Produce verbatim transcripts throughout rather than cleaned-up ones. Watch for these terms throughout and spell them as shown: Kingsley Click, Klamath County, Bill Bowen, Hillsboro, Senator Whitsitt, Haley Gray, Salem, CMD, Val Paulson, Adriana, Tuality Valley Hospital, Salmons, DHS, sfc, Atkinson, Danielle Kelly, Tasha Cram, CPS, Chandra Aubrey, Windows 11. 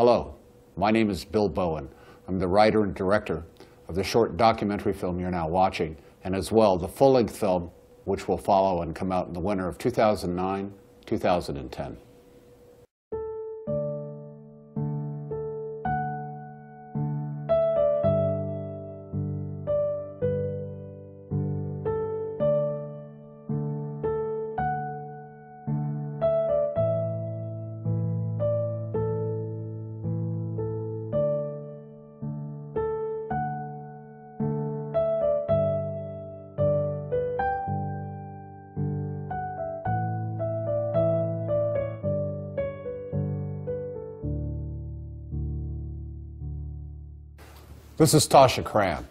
Hello, my name is Bill Bowen. I'm the writer and director of the short documentary film you're now watching, and as well the full-length film which will follow and come out in the winter of two thousand nine to two thousand ten. This is Tasha Cram.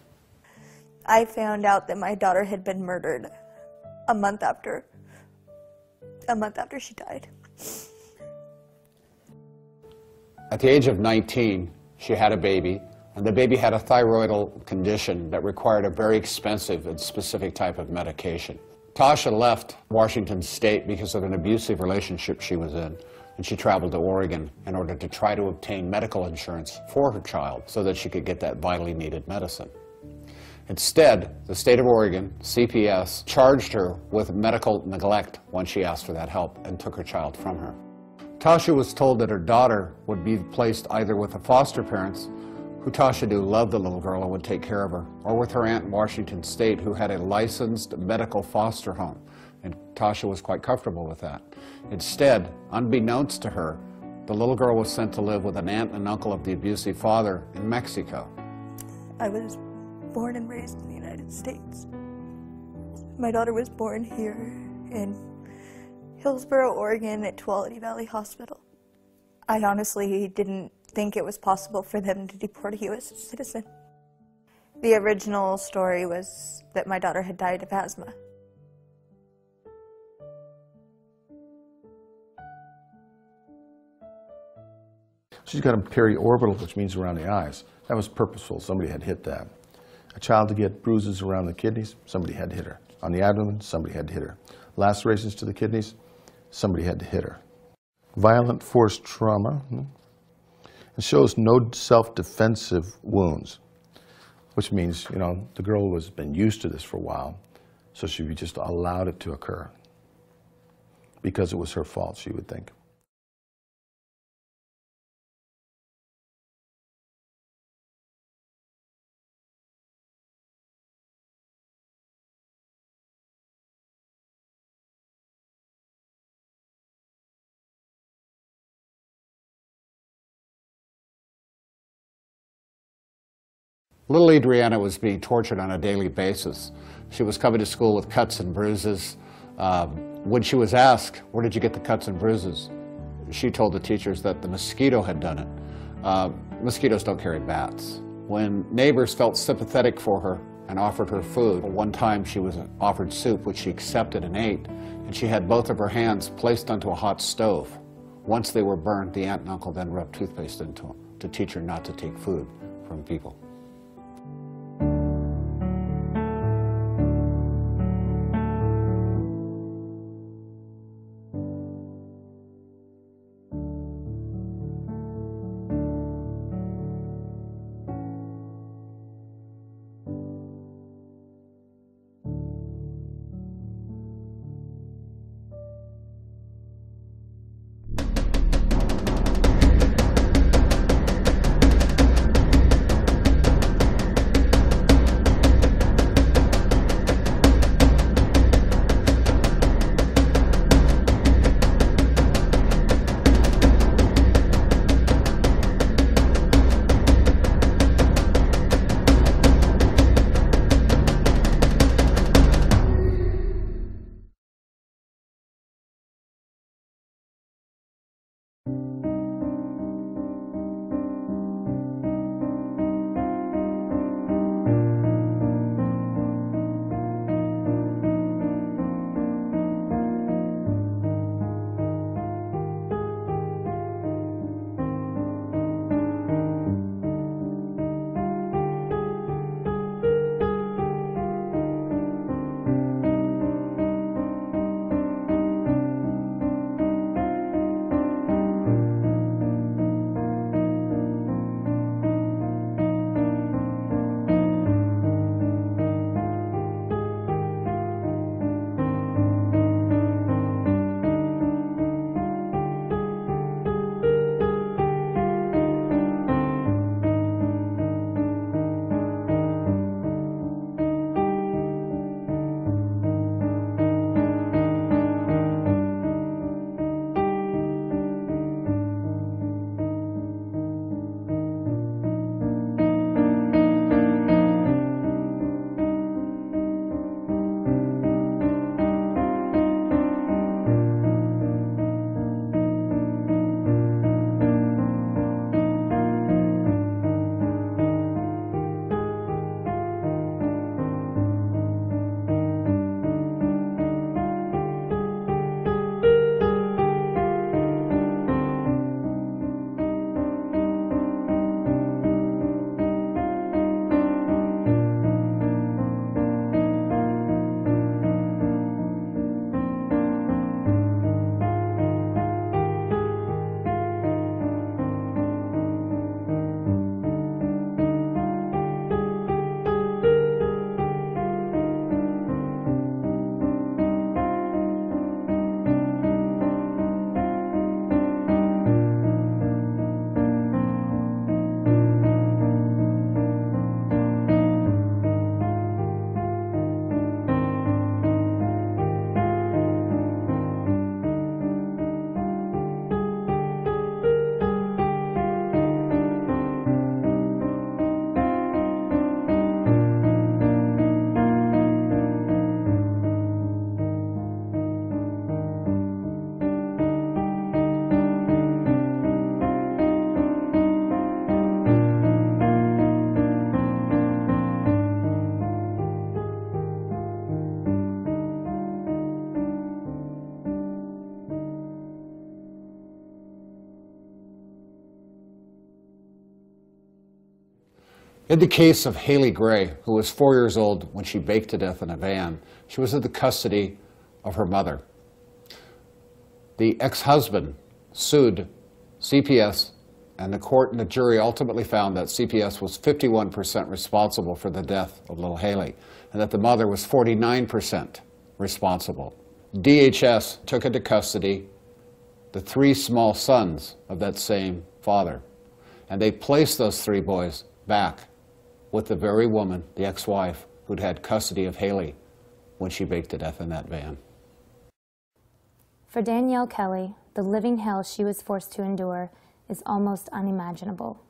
I found out that my daughter had been murdered a month after, a month after she died. At the age of nineteen, she had a baby, and the baby had a thyroidal condition that required a very expensive and specific type of medication. Tasha left Washington State because of an abusive relationship she was in, and she traveled to Oregon in order to try to obtain medical insurance for her child so that she could get that vitally needed medicine. Instead, the state of Oregon, C P S, charged her with medical neglect when she asked for that help and took her child from her. Tasha was told that her daughter would be placed either with the foster parents, who Tasha knew loved the little girl and would take care of her, or with her aunt in Washington State, who had a licensed medical foster home. And Tasha was quite comfortable with that. Instead, unbeknownst to her, the little girl was sent to live with an aunt and uncle of the abusive father in Mexico. I was born and raised in the United States. My daughter was born here in Hillsboro, Oregon at Tuality Valley Hospital. I honestly didn't think it was possible for them to deport a U S citizen. The original story was that my daughter had died of asthma. She's got a periorbital, which means around the eyes. That was purposeful. Somebody had hit that. A child to get bruises around the kidneys, somebody had to hit her. On the abdomen, somebody had to hit her. Lacerations to the kidneys, somebody had to hit her. Violent force trauma. It shows no self-defensive wounds, which means, you know, the girl has been used to this for a while, so she just allowed it to occur because it was her fault, she would think. Little Adriana was being tortured on a daily basis. She was coming to school with cuts and bruises. Um, when she was asked, where did you get the cuts and bruises? She told the teachers that the mosquito had done it. Uh, mosquitoes don't carry bats. When neighbors felt sympathetic for her and offered her food, one time she was offered soup, which she accepted and ate, and she had both of her hands placed onto a hot stove. Once they were burned, the aunt and uncle then rubbed toothpaste into them to teach her not to take food from people. In the case of Haley Gray, who was four years old when she baked to death in a van, she was in the custody of her mother. The ex-husband sued C P S, and the court and the jury ultimately found that C P S was fifty-one percent responsible for the death of little Haley, and that the mother was forty-nine percent responsible. D H S took into custody the three small sons of that same father, and they placed those three boys back with the very woman, the ex-wife, who'd had custody of Haley when she baked to death in that van. For Danielle Kelly, the living hell she was forced to endure is almost unimaginable.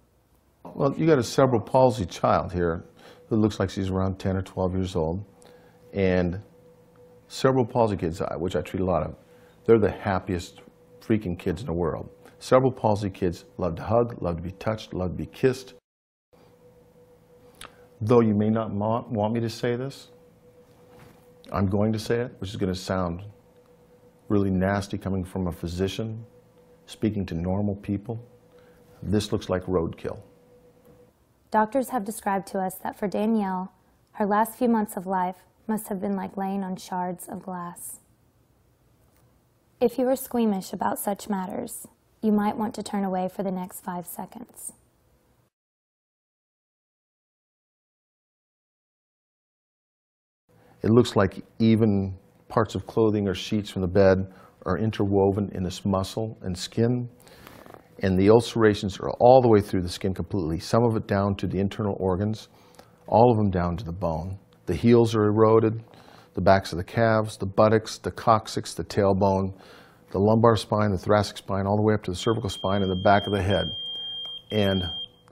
Well, you got a cerebral palsy child here who looks like she's around ten or twelve years old, and cerebral palsy kids, which I treat a lot of, they're the happiest freaking kids in the world. Cerebral palsy kids love to hug, love to be touched, love to be kissed. Though you may not want me to say this, I'm going to say it, which is going to sound really nasty coming from a physician speaking to normal people. This looks like roadkill. Doctors have described to us that for Danielle, her last few months of life must have been like laying on shards of glass. If you are squeamish about such matters, you might want to turn away for the next five seconds. It looks like even parts of clothing or sheets from the bed are interwoven in this muscle and skin, and the ulcerations are all the way through the skin completely, some of it down to the internal organs, all of them down to the bone. The heels are eroded, the backs of the calves, the buttocks, the coccyx, the tailbone, the lumbar spine, the thoracic spine, all the way up to the cervical spine and the back of the head. And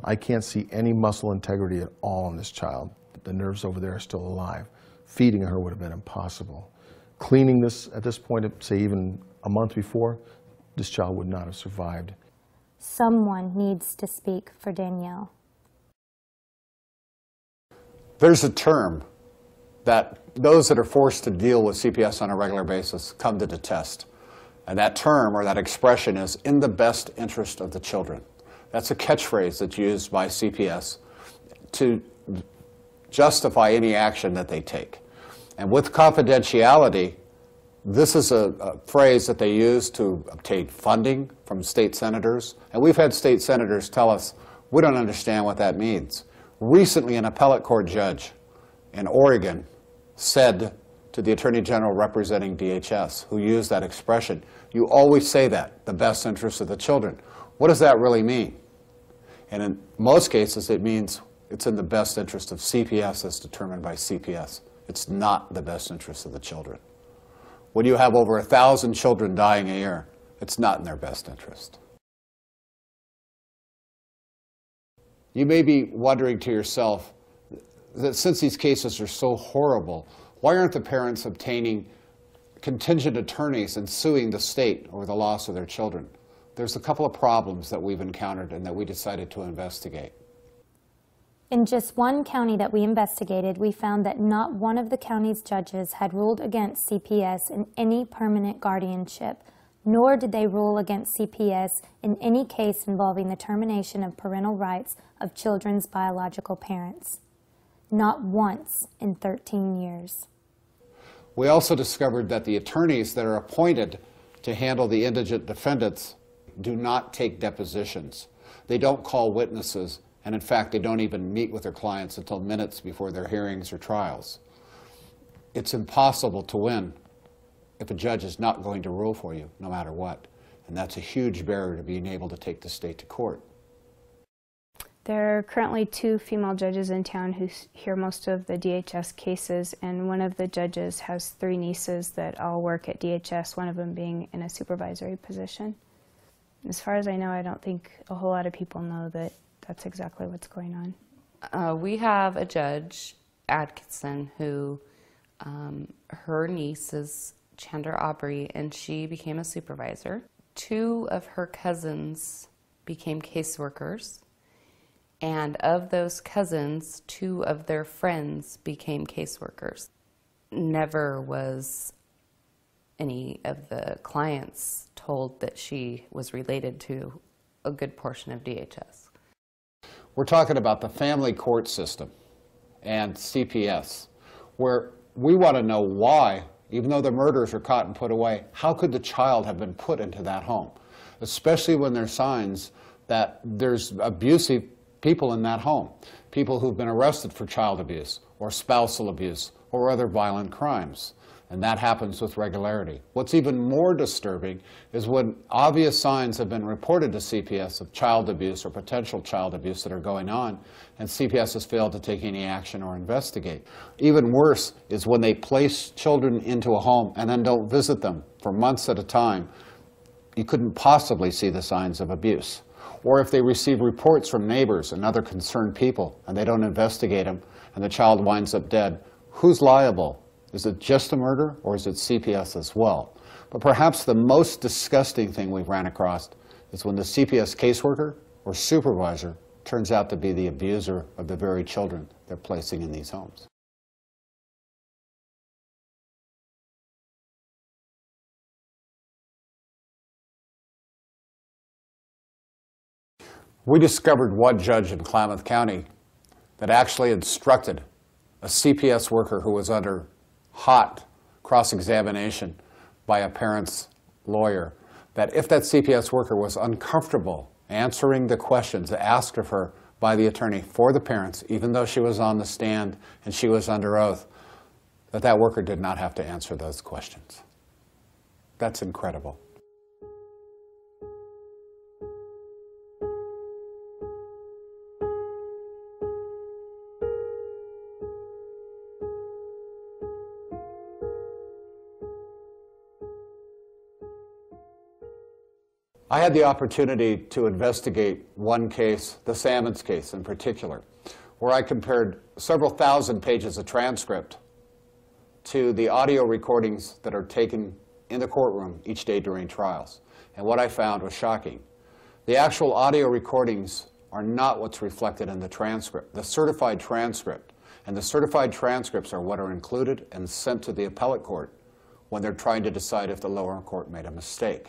I can't see any muscle integrity at all in this child. The nerves over there are still alive. Feeding her would have been impossible. Cleaning this at this point, say even a month before, this child would not have survived. Someone needs to speak for Danielle. There's a term that those that are forced to deal with C P S on a regular basis come to detest. And that term or that expression is in the best interest of the children. That's a catchphrase that's used by C P S to justify any action that they take. And with confidentiality, this is a, a phrase that they use to obtain funding from state senators. And we've had state senators tell us, we don't understand what that means. Recently, an appellate court judge in Oregon said to the Attorney General representing D H S, who used that expression, you always say that, the best interest of the children. What does that really mean? And in most cases, it means it's in the best interest of C P S as determined by C P S. It's not the best interest of the children. When you have over a thousand children dying a year, it's not in their best interest. You may be wondering to yourself that since these cases are so horrible, why aren't the parents obtaining contingent attorneys and suing the state over the loss of their children? There's a couple of problems that we've encountered and that we decided to investigate. In just one county that we investigated, we found that not one of the county's judges had ruled against C P S in any permanent guardianship, nor did they rule against C P S in any case involving the termination of parental rights of children's biological parents. Not once in thirteen years. We also discovered that the attorneys that are appointed to handle the indigent defendants do not take depositions. They don't call witnesses. And in fact, they don't even meet with their clients until minutes before their hearings or trials. It's impossible to win if a judge is not going to rule for you, no matter what. And that's a huge barrier to being able to take the state to court. There are currently two female judges in town who hear most of the D H S cases, and one of the judges has three nieces that all work at D H S, one of them being in a supervisory position. As far as I know, I don't think a whole lot of people know that that's exactly what's going on. Uh, we have a judge, Atkinson, who um, her niece is Chandra Aubrey, and she became a supervisor. Two of her cousins became caseworkers, and of those cousins, two of their friends became caseworkers. Never was any of the clients told that she was related to a good portion of D H S. We're talking about the family court system and C P S, where we want to know why, even though the murders are caught and put away, how could the child have been put into that home? Especially when there's signs that there's abusive people in that home, people who've been arrested for child abuse or spousal abuse or other violent crimes. And that happens with regularity. What's even more disturbing is when obvious signs have been reported to C P S of child abuse or potential child abuse that are going on, and C P S has failed to take any action or investigate. Even worse is when they place children into a home and then don't visit them for months at a time. You couldn't possibly see the signs of abuse. Or if they receive reports from neighbors and other concerned people and they don't investigate them and the child winds up dead, who's liable? Is it just a murder, or is it C P S as well? But perhaps the most disgusting thing we've ran across is when the C P S caseworker or supervisor turns out to be the abuser of the very children they're placing in these homes. We discovered one judge in Klamath County that actually instructed a C P S worker who was under hot cross-examination by a parent's lawyer that if that C P S worker was uncomfortable answering the questions asked of her by the attorney for the parents, even though she was on the stand and she was under oath, that that worker did not have to answer those questions. That's incredible. I had the opportunity to investigate one case, the Salmons case in particular, where I compared several thousand pages of transcript to the audio recordings that are taken in the courtroom each day during trials. And what I found was shocking. The actual audio recordings are not what's reflected in the transcript, the certified transcript. And the certified transcripts are what are included and sent to the appellate court when they're trying to decide if the lower court made a mistake.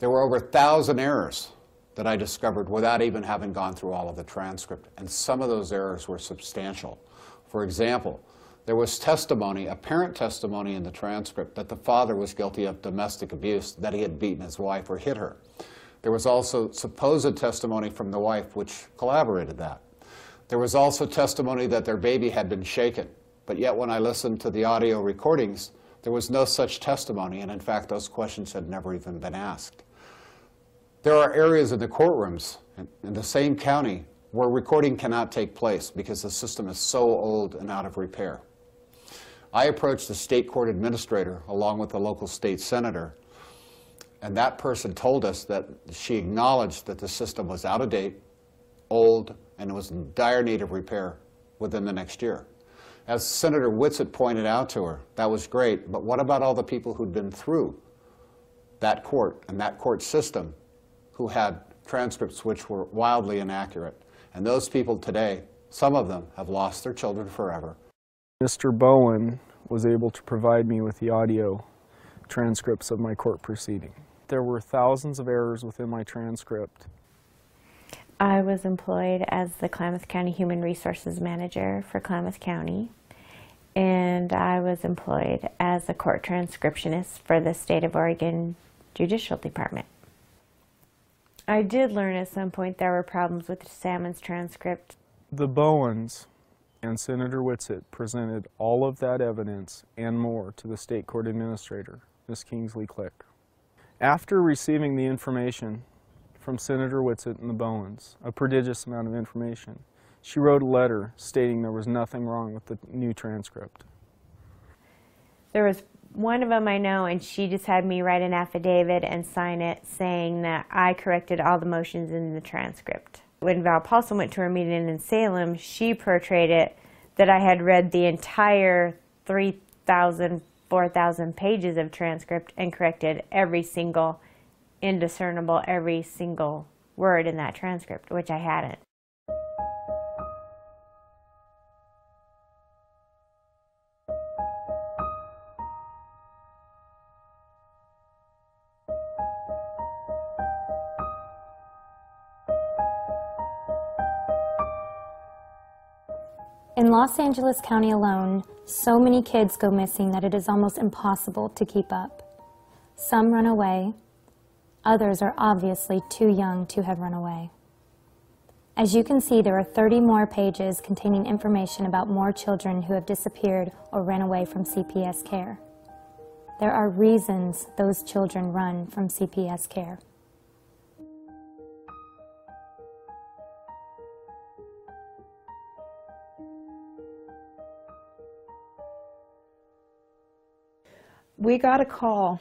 There were over a thousand errors that I discovered without even having gone through all of the transcript, and some of those errors were substantial. For example, there was testimony, apparent testimony in the transcript, that the father was guilty of domestic abuse, that he had beaten his wife or hit her. There was also supposed testimony from the wife which corroborated that. There was also testimony that their baby had been shaken, but yet when I listened to the audio recordings, there was no such testimony, and in fact those questions had never even been asked. There are areas in the courtrooms in the same county where recording cannot take place because the system is so old and out of repair. I approached the state court administrator along with the local state senator, and that person told us that she acknowledged that the system was out of date, old, and was in dire need of repair within the next year. As Senator Whitsitt pointed out to her, that was great, but what about all the people who'd been through that court and that court system who had transcripts which were wildly inaccurate? And those people today, some of them have lost their children forever. Mister Bowen was able to provide me with the audio transcripts of my court proceeding. There were thousands of errors within my transcript. I was employed as the Klamath County Human Resources Manager for Klamath County, and I was employed as a court transcriptionist for the State of Oregon Judicial Department. I did learn at some point there were problems with the Salmons transcript. The Bowens and Senator Whitsitt presented all of that evidence and more to the state court administrator, Miz Kingsley Click. After receiving the information from Senator Whitsitt and the Bowens, a prodigious amount of information, she wrote a letter stating there was nothing wrong with the new transcript. There was one of them I know, and she just had me write an affidavit and sign it saying that I corrected all the motions in the transcript. When Val Paulson went to her meeting in Salem, she portrayed it that I had read the entire three thousand, four thousand pages of transcript and corrected every single, indiscernible, every single word in that transcript, which I hadn't. In Los Angeles County alone, so many kids go missing that it is almost impossible to keep up. Some run away, others are obviously too young to have run away. As you can see, there are thirty more pages containing information about more children who have disappeared or ran away from C P S care. There are reasons those children run from C P S care. We got a call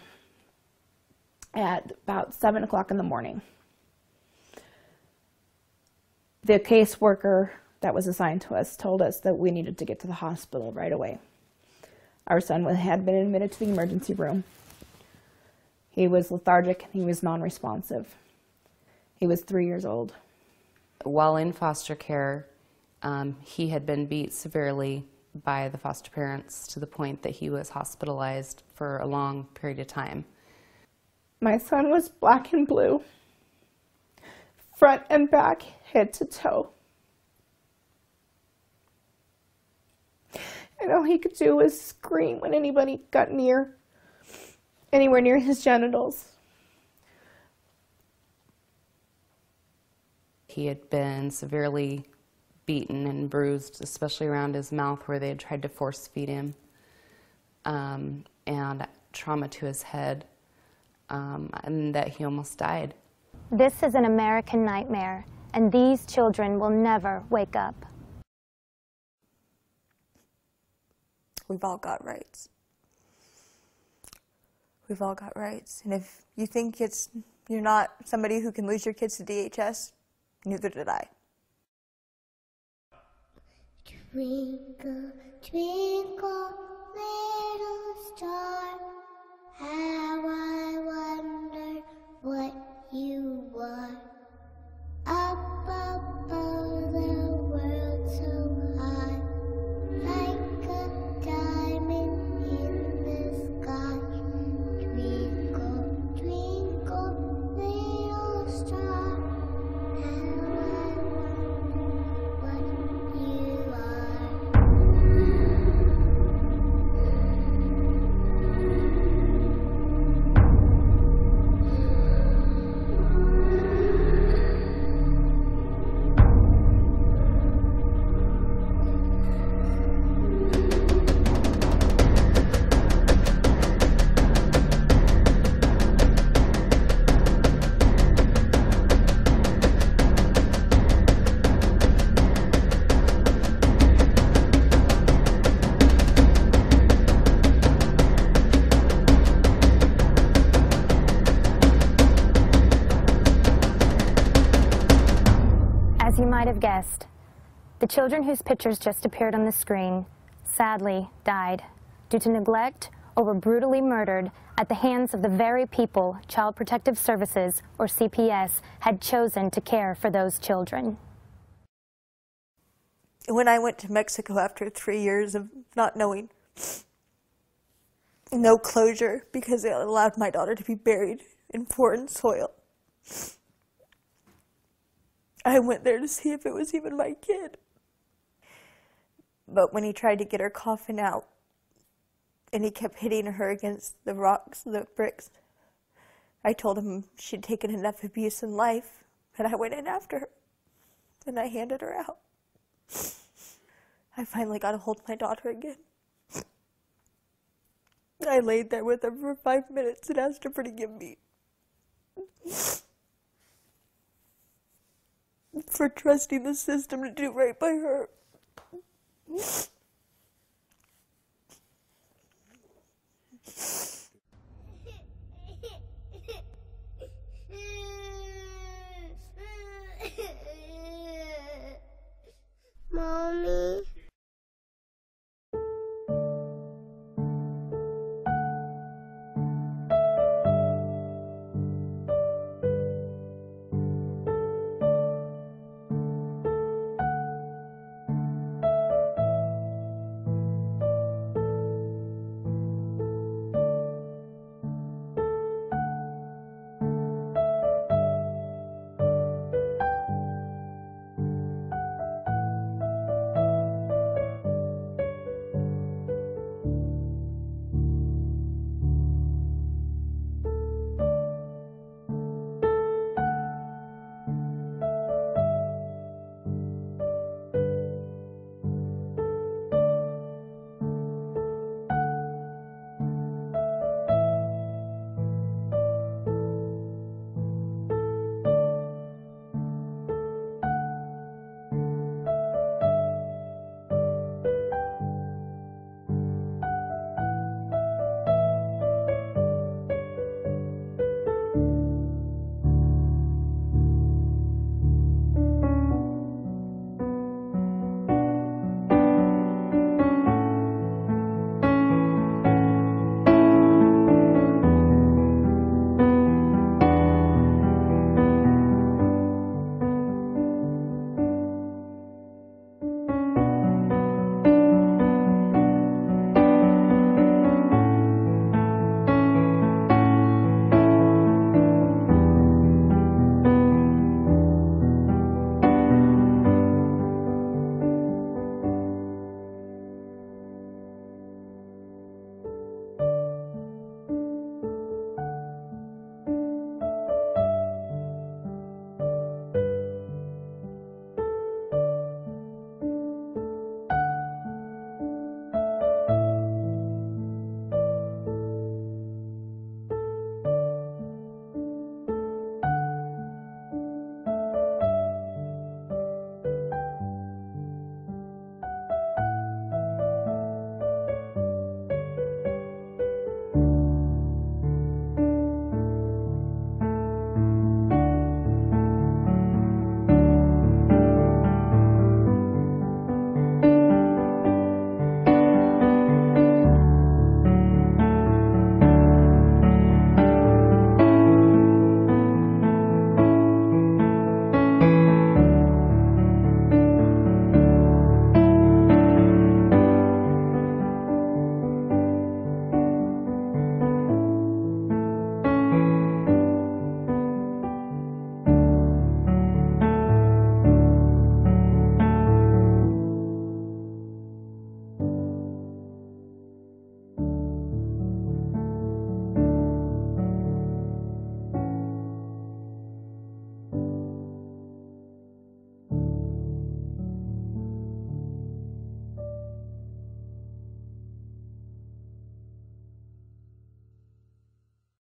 at about seven o'clock in the morning. The caseworker that was assigned to us told us that we needed to get to the hospital right away. Our son had been admitted to the emergency room. He was lethargic and he was non-responsive. He was three years old. While in foster care, um, he had been beat severely by the foster parents to the point that he was hospitalized for a long period of time. My son was black and blue, front and back, head to toe. And all he could do was scream when anybody got near, anywhere near his genitals. He had been severely beaten and bruised, especially around his mouth where they had tried to force feed him, um, and trauma to his head, um, and that he almost died. This is an American nightmare, and these children will never wake up. We've all got rights. We've all got rights. And if you think it's you're not somebody who can lose your kids to D H S, neither did I. Twinkle, twinkle, little star, how I wonder what you are. Up above the world so high, like a diamond in the sky. Twinkle, twinkle, little star, how I wonder what you have guessed. The children whose pictures just appeared on the screen sadly died due to neglect or were brutally murdered at the hands of the very people Child Protective Services, or C P S, had chosen to care for those children. When I went to Mexico after three years of not knowing, no closure, because it allowed my daughter to be buried in foreign soil, I went there to see if it was even my kid. But when he tried to get her coffin out, and he kept hitting her against the rocks, the bricks, I told him she'd taken enough abuse in life, and I went in after her, and I handed her out. I finally got a hold of my daughter again. I laid there with her for five minutes and asked her to forgive me. For trusting the system to do right by her.